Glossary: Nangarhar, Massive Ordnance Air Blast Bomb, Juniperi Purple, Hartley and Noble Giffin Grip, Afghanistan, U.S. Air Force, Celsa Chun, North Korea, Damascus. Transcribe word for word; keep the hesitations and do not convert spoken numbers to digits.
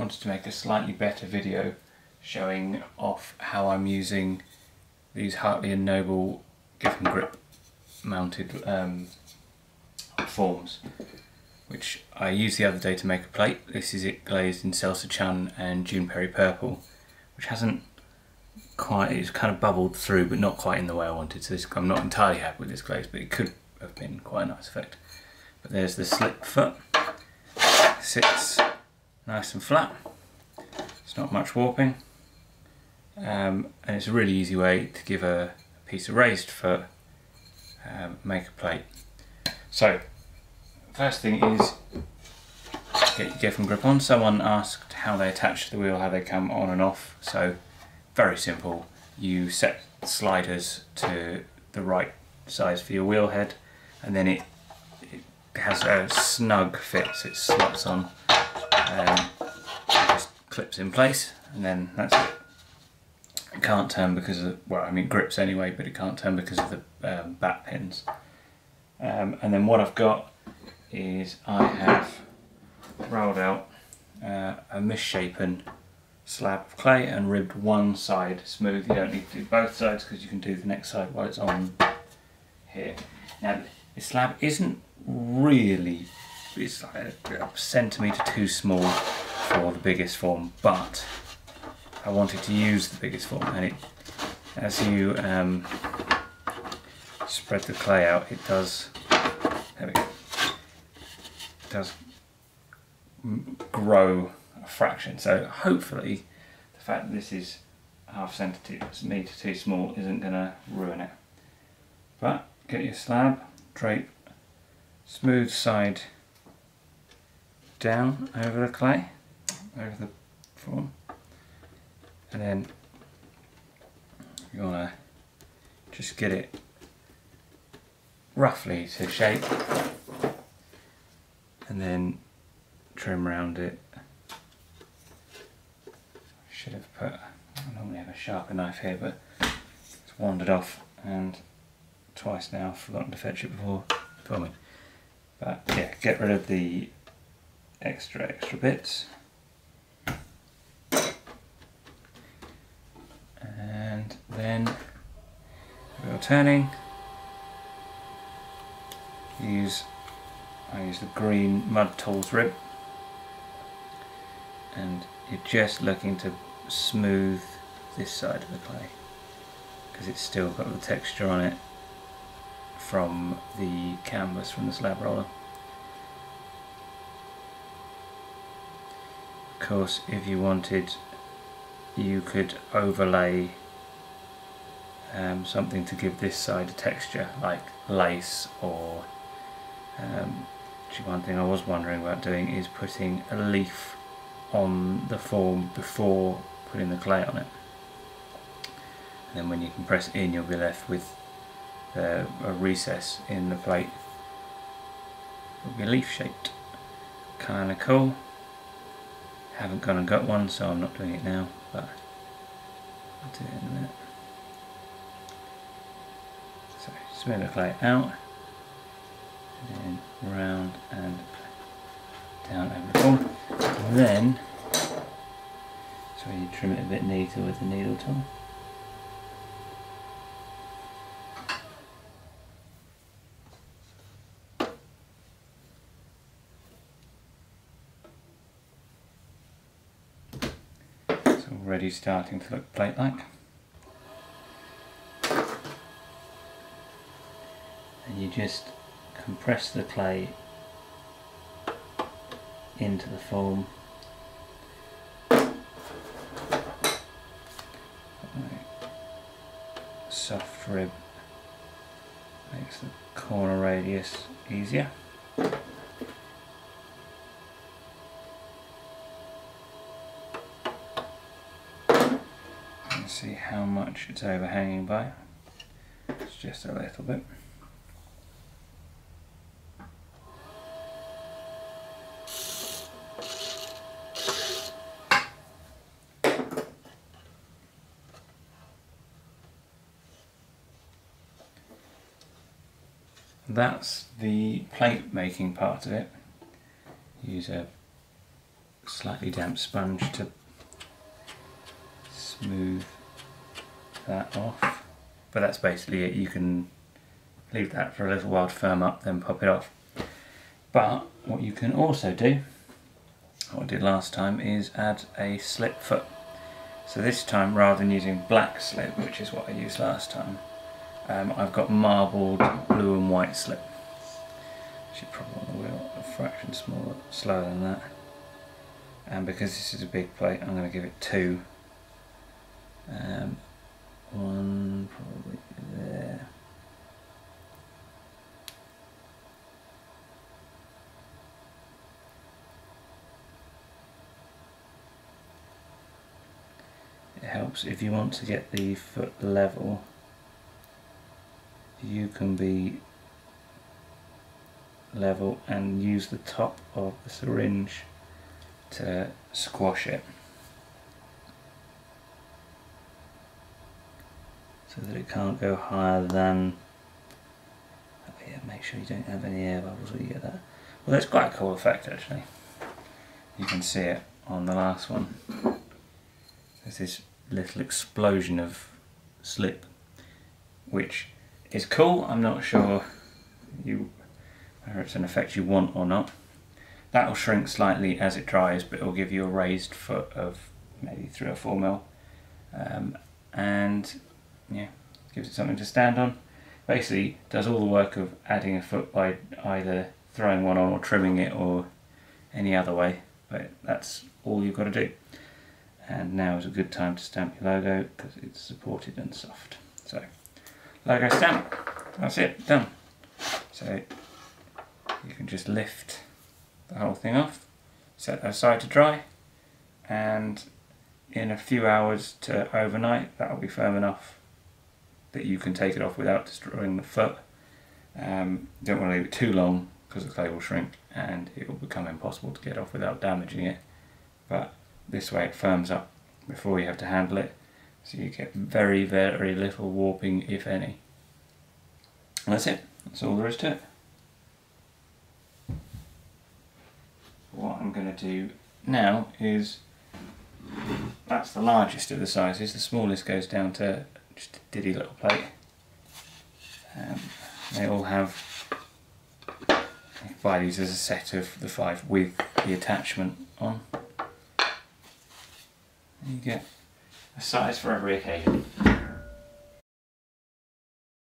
wanted to make a slightly better video showing off how I'm using these Hartley and Noble Giffin Grip mounted um, forms, which I used the other day to make a plate. This is it glazed in Celsa Chun and Juniperi Purple, which hasn't quite, it's kind of bubbled through but not quite in the way I wanted, so this, I'm not entirely happy with this glaze, but it could have been quite a nice effect. But there's the slip foot, it sits nice and flat, it's not much warping, um, and it's a really easy way to give a piece of raised foot, um, make a plate. So first thing is get your Giffin Grip on. Someone asked how they attach to the wheel, how they come on and off, so very simple. You set sliders to the right size for your wheel head, and then it, it has a snug fit, so it slots on, um, just clips in place, and then that's it. It can't turn because of the, well, I mean grips anyway, but it can't turn because of the um, bat pins. Um, and then what I've got is I have rolled out uh, a misshapen slab of clay and ribbed one side smooth. You don't need to do both sides because you can do the next side while it's on here. Now this slab isn't really, it's like a centimetre too small for the biggest form, but I wanted to use the biggest form, and it, as you um, spread the clay out, it does, there we go, it does grow a fraction. So hopefully the fact that this is half centimetre too small isn't going to ruin it. But get your slab, drape smooth side down over the clay, over the form, and then you want to just get it roughly to shape, and then trim round it. Should have put, I normally have a sharper knife here, but it's wandered off, and twice now I've forgotten to fetch it before for me. But yeah, get rid of the extra extra bits, and then wheel turning. Use I use the green mud tools rib, and you're just looking to smooth this side of the clay because it's still got the texture on it from the canvas, from the slab roller. Of course, if you wanted, you could overlay um, something to give this side a texture, like lace, or um, actually one thing I was wondering about doing is putting a leaf on the form before putting the clay on it, and then when you can press in, you'll be left with Uh, a recess in the plate. It'll be leaf shaped. Kinda cool. Haven't gone and got one, so I'm not doing it now, but I'll do it in a minute. So smooth the clay out, and then round and down over the form. And then, so you trim it a bit neater with the needle tool. Already starting to look plate like. And you just compress the clay into the form. Soft rib makes the corner radius easier. See how much it's overhanging by. It's just a little bit. That's the plate making part of it. Use a slightly damp sponge to smooth that off. But that's basically it. You can leave that for a little while to firm up, then pop it off. But what you can also do, what I did last time, is add a slip foot. So this time, rather than using black slip, which is what I used last time, um, I've got marbled blue and white slip. Should probably want the wheel a fraction smaller, slower than that. And because this is a big plate, I'm going to give it two. Um, one probably there. It helps if you want to get the foot level. You can be level and use the top of the syringe to squash it, so that it can't go higher than. Oh yeah, make sure you don't have any air bubbles when you get that. Well, that's quite a cool effect actually. You can see it on the last one. There's this little explosion of slip, which is cool. I'm not sure you. whether it's an effect you want or not. That'll shrink slightly as it dries, but it'll give you a raised foot of maybe three or four mil, um, and yeah, gives it something to stand on. Basically, does all the work of adding a foot by either throwing one on or trimming it or any other way. But that's all you've got to do. And now is a good time to stamp your logo because it's supported and soft. So, logo stamp. That's it. Done. So. You can just lift the whole thing off, set that aside to dry, and in a few hours to overnight that will be firm enough that you can take it off without destroying the foot. Um, don't want to leave it too long because the clay will shrink and it will become impossible to get off without damaging it, but this way it firms up before you have to handle it, so you get very very little warping, if any. And that's it, that's all there is to it. What I'm going to do now is, that's the largest of the sizes, the smallest goes down to just a diddy little plate. Um, they all have, I can buy these as a set of the five with the attachment on. You get a size for every occasion.